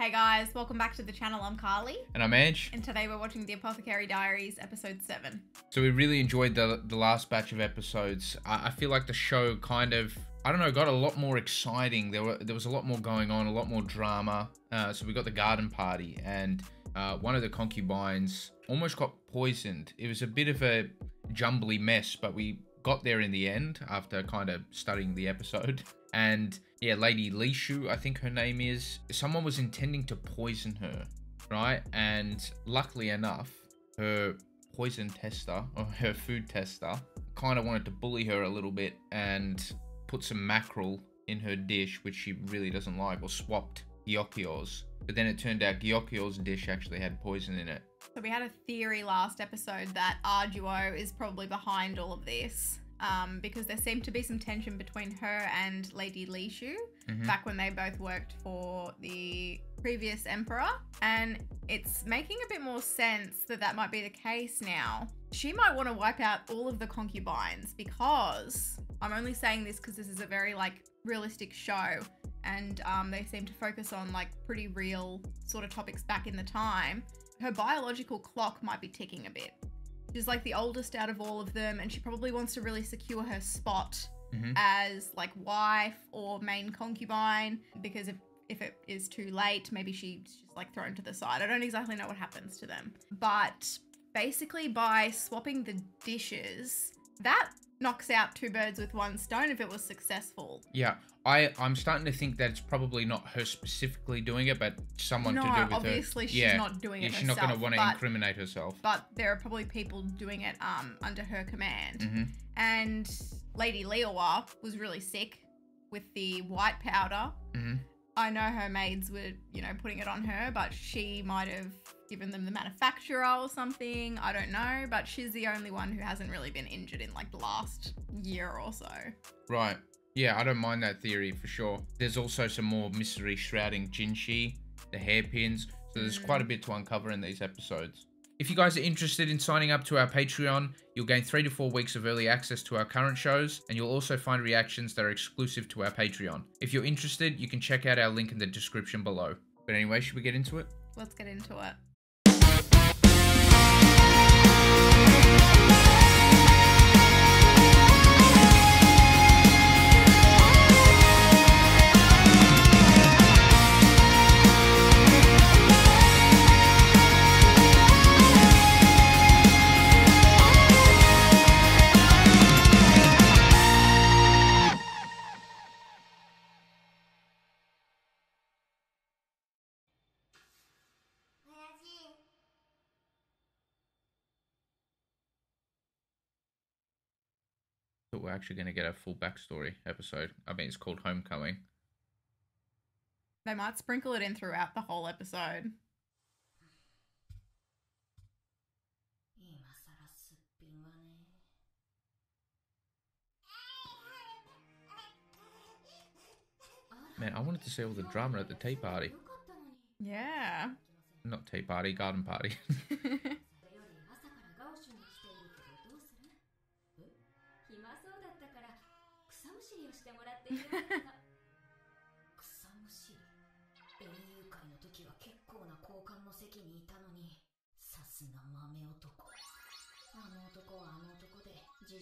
Hey guys, welcome back to the channel. I'm Carlie. And I'm Ange. And today we're watching The Apothecary Diaries, episode 7. So we really enjoyed the last batch of episodes. I feel like the show kind of, I don't know, got a lot more exciting. There was a lot more going on, a lot more drama. So we got the garden party and one of the concubines almost got poisoned. It was a bit of a jumbly mess, but we got there in the end after kind of studying the episode. And yeah, Lady Lishu, I think her name is, someone was intending to poison her, right? And luckily enough, her poison tester, or her food tester, kind of wanted to bully her a little bit and put some mackerel in her dish, which she really doesn't like, or swapped Gyokyo's. But then it turned out Gyokyo's dish actually had poison in it. So we had a theory last episode that Arduo is probably behind all of this. Because there seemed to be some tension between her and Lady Lishu back when they both worked for the previous emperor. And it's making a bit more sense that that might be the case now. She might want to wipe out all of the concubines because, I'm only saying this because this is a very like realistic show and they seem to focus on like pretty real sort of topics back in the time. Her biological clock might be ticking a bit. She's like the oldest out of all of them and she probably wants to really secure her spot as like wife or main concubine because if it is too late, maybe she's just like thrown to the side. I don't exactly know what happens to them. But basically by swapping the dishes, that knocks out two birds with one stone if it was successful. Yeah, I'm starting to think that it's probably not her specifically doing it, but someone to do with her. Obviously she's not doing it herself. She's not going to want to incriminate herself. But there are probably people doing it under her command. And Lady Liawa was really sick with the white powder. I know her maids were, you know, putting it on her, but she might have given them the manufacturer or something. I don't know, but she's the only one who hasn't really been injured in like the last year or so. Right. Yeah, I don't mind that theory for sure. There's also some more mystery shrouding Jinshi, the hairpins. So there's quite a bit to uncover in these episodes. If you guys are interested in signing up to our Patreon, you'll gain 3 to 4 weeks of early access to our current shows, and you'll also find reactions that are exclusive to our Patreon. If you're interested, you can check out our link in the description below. But anyway, should we get into it? Let's get into it. We're actually going to get a full backstory episode. I mean, it's called Homecoming. They might sprinkle it in throughout the whole episode. Man, I wanted to see all the drama at the tea party. Yeah. Not tea party, garden party.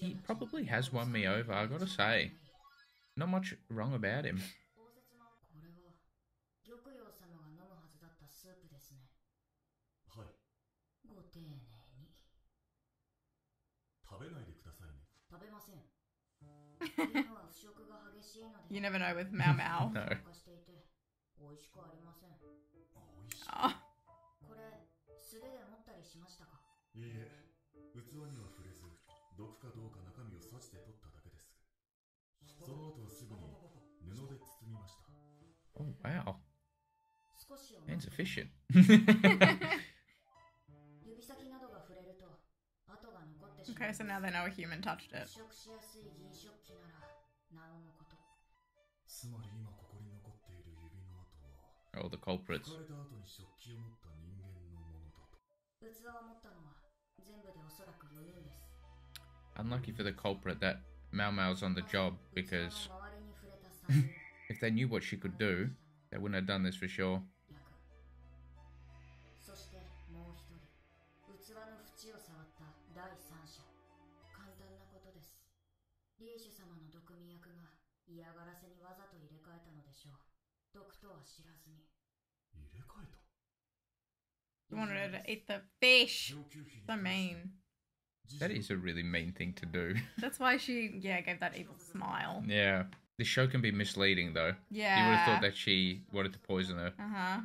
He probably has won me over, I gotta say. Not much wrong about him. You never know with Maomao. No. Oh. Oh, wow. Man's efficient. Okay, so now they know a human touched it. Oh, the culprits. Unlucky for the culprit that Maomao's on the job, because if they knew what she could do, they wouldn't have done this for sure. 第三者。簡単なことです。リーシュ様の毒味役が嫌がらせにわざと入れ替えたのでしょう。毒とは知らずに。入れ替えた? You wanted to eat the fish. So mean. That is a really mean thing to do. That's why she, yeah, gave that evil smile. Yeah. The show can be misleading, though. Yeah. You would have thought that she wanted to poison her. Uh-huh.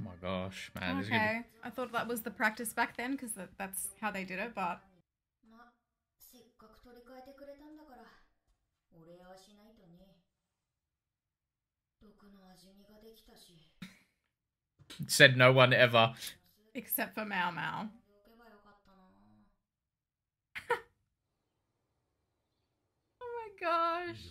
Oh my gosh, man. Okay, I thought that was the practice back then, because that's how they did it, but... Said no one ever. Except for Maomao. Oh my gosh.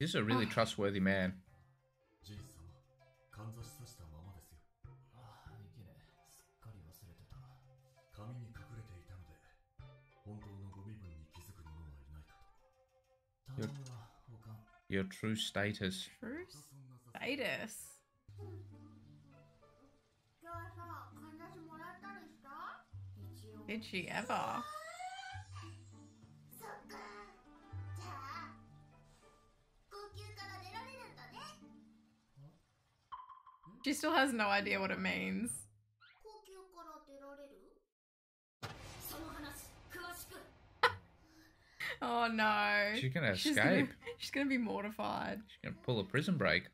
This is a really trustworthy man. Your true status. True status? Did she ever? She still has no idea what it means. Oh no. She's gonna escape. She's gonna be mortified. She's gonna pull a prison break.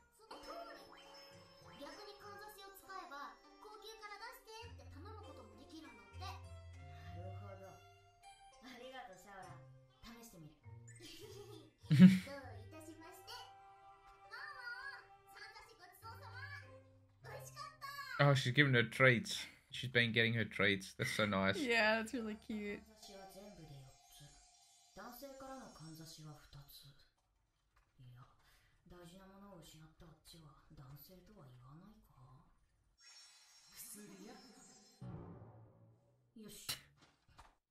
Oh, she's giving her treats. She's been getting her treats. That's so nice. Yeah, that's really cute.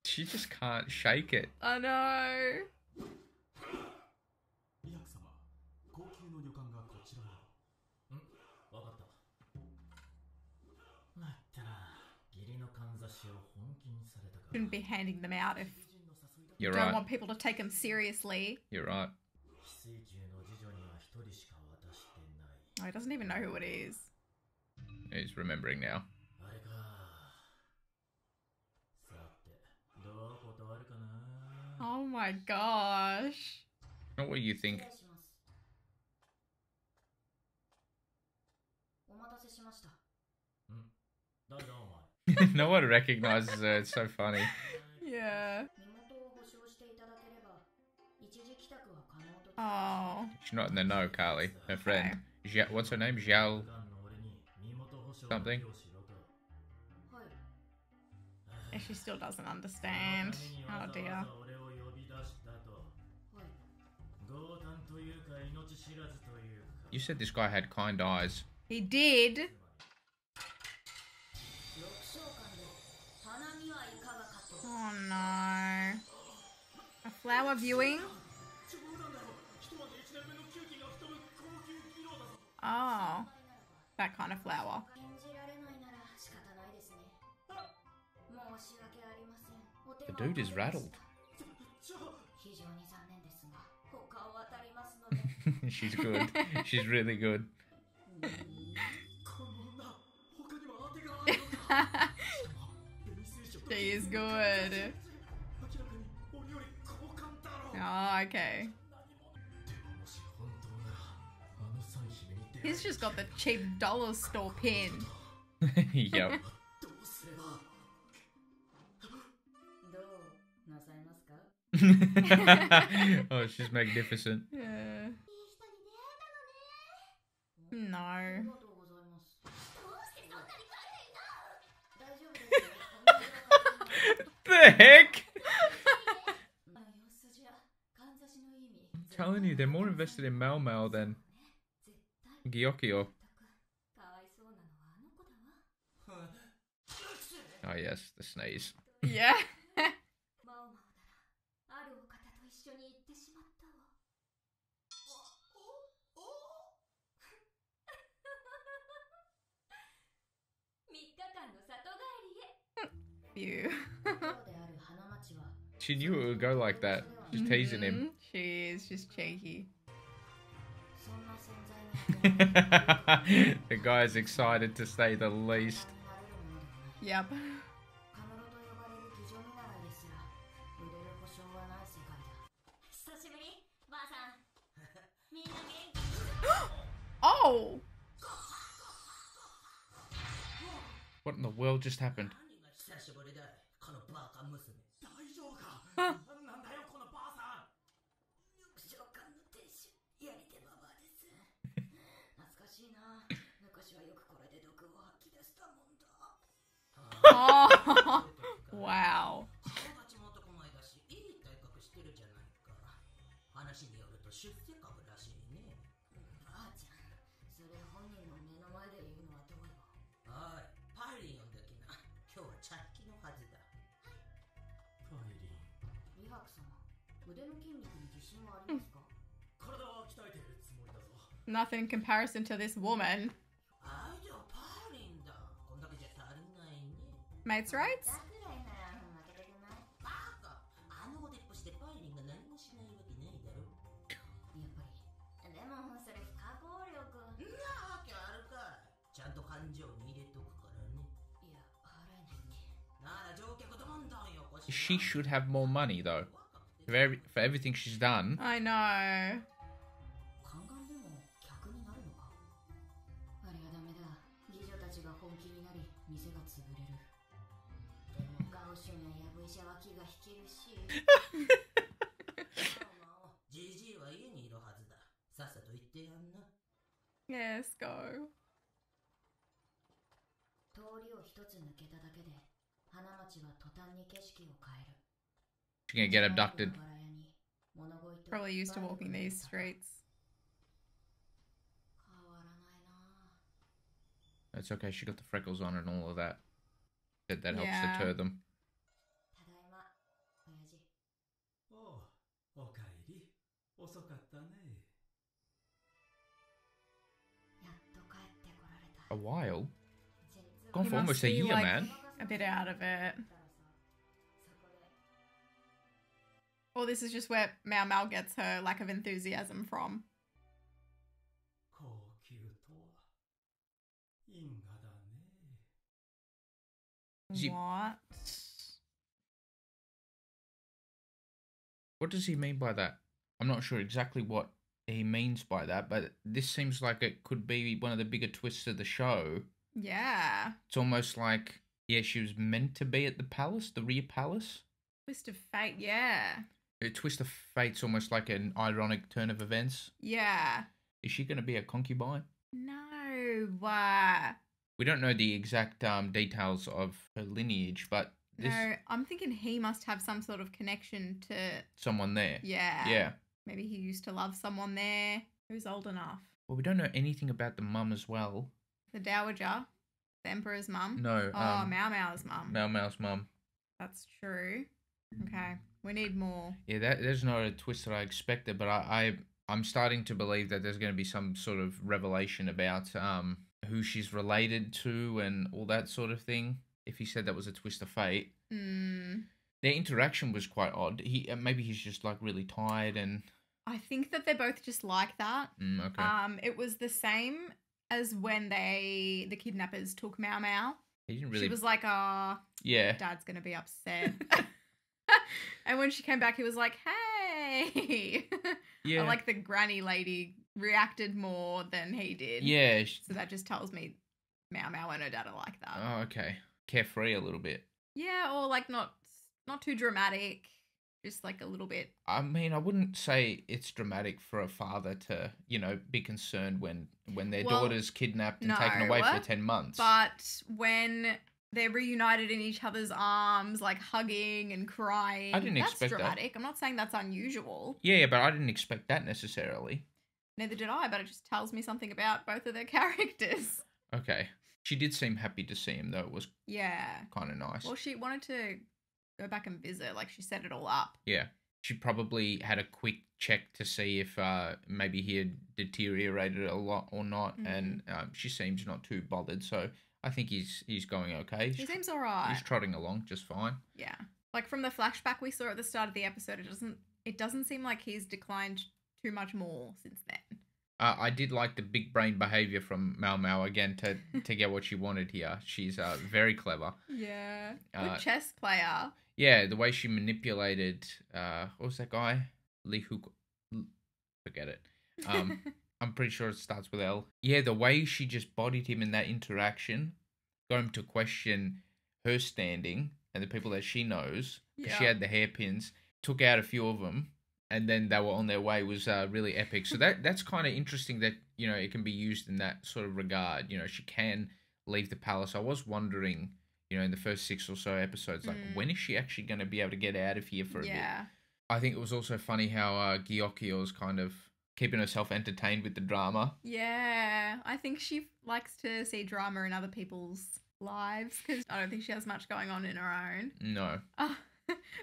She just can't shake it. I know. Shouldn't be handing them out if you don't want people to take them seriously. You're right. Oh, he doesn't even know who it is. He's remembering now. Oh my gosh. Not what you think. No one recognizes her, it's so funny. Yeah. Oh. She's not in the know, Carlie. Her friend. Okay. What's her name? Xiao. Something. And she still doesn't understand. Oh dear. You said this guy had kind eyes. He did. Oh no. A flower viewing? Oh. That kind of flower. The dude is rattled. She's good. She's really good. She is good. Oh, okay. He's just got the cheap dollar store pin. Yep. Oh, she's magnificent. Yeah. No. The heck? telling you, they're more invested in Maomao than Gyokyo. Oh yes, the sneeze. Yeah. You. She knew it would go like that. She's teasing him. She is just cheeky. The guy's excited to say the least. Yep. Oh! What in the world just happened? Oh, wow. Nothing in comparison to this woman. Mates' rights? She should have more money though. For everything she's done. I know. Yes, go. She's gonna get abducted. Probably used to walking these streets. That's okay, she got the freckles on and all of that. That helps deter them. A while? Gone for almost a year, like, man. A bit out of it. Or this is just where Maomao gets her lack of enthusiasm from. What? What does he mean by that? I'm not sure exactly what he means by that, but this seems like it could be one of the bigger twists of the show. Yeah. It's almost like, yeah, she was meant to be at the palace, the rear palace. Twist of fate, yeah. A twist of fate's almost like an ironic turn of events. Yeah. Is she going to be a concubine? No. We don't know the exact details of her lineage, but... This... No, I'm thinking he must have some sort of connection to... Someone there. Yeah. Yeah. Maybe he used to love someone there who's old enough. Well, we don't know anything about the mum as well. The dowager? The emperor's mum? No. Oh, Maomao's mum. Maomao's mum. That's true. Okay. We need more. Yeah, there's not a twist that I expected, but I'm starting to believe that there's going to be some sort of revelation about who she's related to and all that sort of thing. If he said that was a twist of fate. Mm. Their interaction was quite odd. Maybe he's just like really tired and... I think that they're both just like that. Mm, okay. It was the same as when the kidnappers took Maomao. He didn't really... She was like, oh, yeah, Dad's going to be upset. And when she came back, he was like, hey. Yeah. Or like the granny lady reacted more than he did. Yeah. So that just tells me Maomao and her dad are like that. Oh, okay. Carefree a little bit. Yeah, or like not too dramatic. Just like a little bit. I mean, I wouldn't say it's dramatic for a father to, you know, be concerned when their daughter's kidnapped and taken away for 10 months. But when They're reunited in each other's arms, like hugging and crying. I didn't expect that. That's dramatic. I'm not saying that's unusual. Yeah, but I didn't expect that necessarily. Neither did I, but it just tells me something about both of their characters. Okay. She did seem happy to see him, though. It was kind of nice. Well, she wanted to go back and visit. Like, she set it all up. Yeah. She probably had a quick check to see if maybe he had deteriorated a lot or not, and she seems not too bothered. So I think he's going okay. He seems all right. He's trotting along just fine. Yeah. Like, from the flashback we saw at the start of the episode, it doesn't seem like he's declined too much more since then. I did like the big brain behaviour from Maomao again to get what she wanted here. She's very clever. Yeah. Good chess player. Yeah, the way she manipulated, what was that guy? Li Hu, forget it. I'm pretty sure it starts with L. Yeah, the way she just bodied him in that interaction, got him to question her standing and the people that she knows. Yeah. She had the hairpins, took out a few of them, and then they were on their way. Was really epic. So that's kind of interesting that, you know, it can be used in that sort of regard. You know, she can leave the palace. I was wondering, you know, in the first 6 or so episodes, like, when is she actually going to be able to get out of here for a bit? I think it was also funny how Gyokyo is kind of keeping herself entertained with the drama. Yeah, I think she likes to see drama in other people's lives because I don't think she has much going on in her own. No. Oh,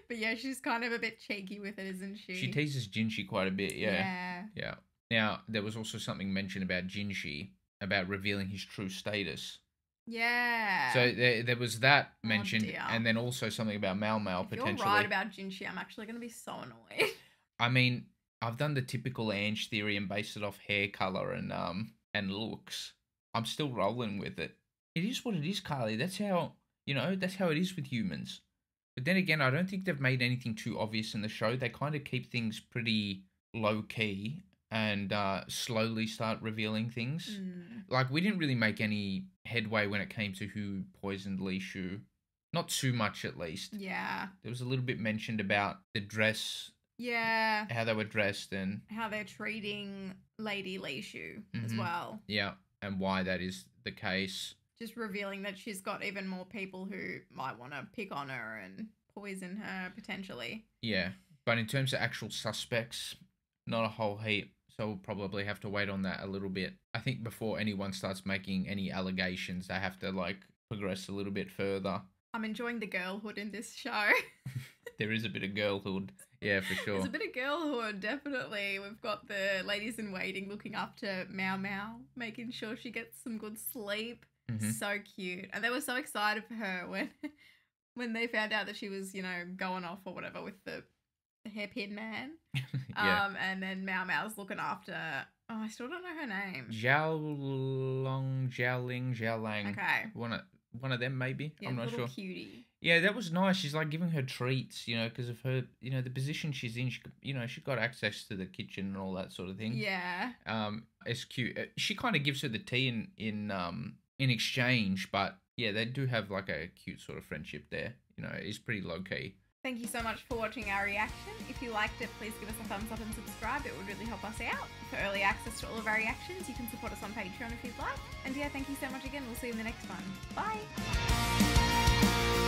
but yeah, she's kind of a bit cheeky with it, isn't she? She teases Jinshi quite a bit, Yeah. Now, there was also something mentioned about Jinshi, about revealing his true status. Yeah. So there was that mentioned, and then also something about Maomao potentially. You're right about Jinshi. I'm actually going to be so annoyed. I mean, I've done the typical Ange theory and based it off hair color and looks. I'm still rolling with it. It is what it is, Carly. That's how it is with humans. But then again, I don't think they've made anything too obvious in the show. They kind of keep things pretty low key and slowly start revealing things. Like, we didn't really make any headway when it came to who poisoned Lishu. Not too much, at least. Yeah. There was a little bit mentioned about the dress. Yeah. How they were dressed and how they're treating Lady Lishu as well. Yeah, and why that is the case. Just revealing that she's got even more people who might want to pick on her and poison her, potentially. Yeah, but in terms of actual suspects, not a whole heap. So we'll probably have to wait on that a little bit. I think before anyone starts making any allegations, they have to, like, progress a little bit further. I'm enjoying the girlhood in this show. There is a bit of girlhood. Yeah, for sure. There's a bit of girlhood, definitely. We've got the ladies-in-waiting looking up to Maomao, making sure she gets some good sleep. So cute. And they were so excited for her when they found out that she was, you know, going off or whatever with the hairpin man. And then Maomao's looking after, oh, I still don't know her name. Xiao Lang. Okay. One of them, maybe. Yeah, I'm not sure. Cutie. Yeah, that was nice. She's, like, giving her treats, you know, because of her, you know, the position she's in. She, you know, she's got access to the kitchen and all that sort of thing. Yeah. It's cute. She kind of gives her the tea in exchange, but yeah, they do have, like, a cute sort of friendship there. You know, it's pretty low key. Thank you so much for watching our reaction. If you liked it, please give us a thumbs up and subscribe. It would really help us out. For early access to all of our reactions, you can support us on Patreon if you'd like. And yeah, thank you so much again. We'll see you in the next one. Bye.